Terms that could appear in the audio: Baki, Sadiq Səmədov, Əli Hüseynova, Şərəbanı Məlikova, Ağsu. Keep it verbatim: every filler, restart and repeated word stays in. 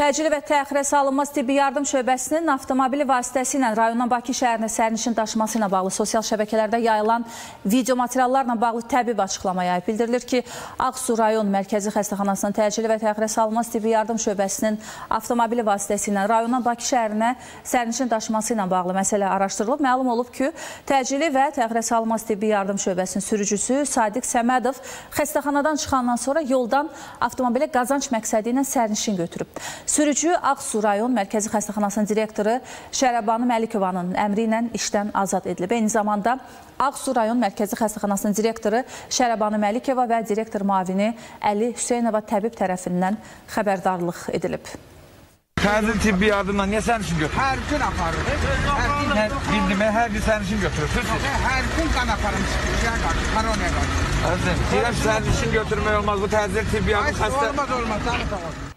Təcili və təxirə salınmaz tibbi yardım şöbəsinin avtomobili vasitəsilə rayondan Bakı şəhərinə sərnişin daşıması ilə bağlı sosial şəbəkələrdə yayılan video materiallarla bağlı təbib açıqlama yayıb. Bildirilir ki, Ağsu rayon mərkəzi xəstəxanasının təcili və təxirə salınmaz tibbi yardım şöbəsinin avtomobili vasitəsilə rayondan Bakı şəhərinə sərnişin daşıması ilə bağlı məsələ araşdırılıb. Məlum olub ki, təcili və təxirə salınmaz tibbi yardım şöbəsinin sürücüsü Sadiq Səmədov xəstəxanadan çıxandan sonra yoldan avtomobilə qazanc məqsədi ilə sərnişin götürüb. Sürücü Ağsu rayon Mərkəzi Xəstəxanasının direktoru Şərəbanı Məlikovanın əmri ilə işdən azad edilib. Eyni zamanda Ağsu rayon Mərkəzi Xəstəxanasının direktoru Şərəbanı Məlikova və direktor müavini Əli Hüseynova təbib tərəfindən xəbərdarlıq edilib. Təcili tibbi yardımdan niyə sərnişin götürür? Hər gün aparır. Her gün sərnişin götürürsünüz? Hər gün qan aparım. Koronaya qarşı. Sərnişin götürmək olmaz. Bu təcili tibbi yardım xəstə... Olmaz, olmaz.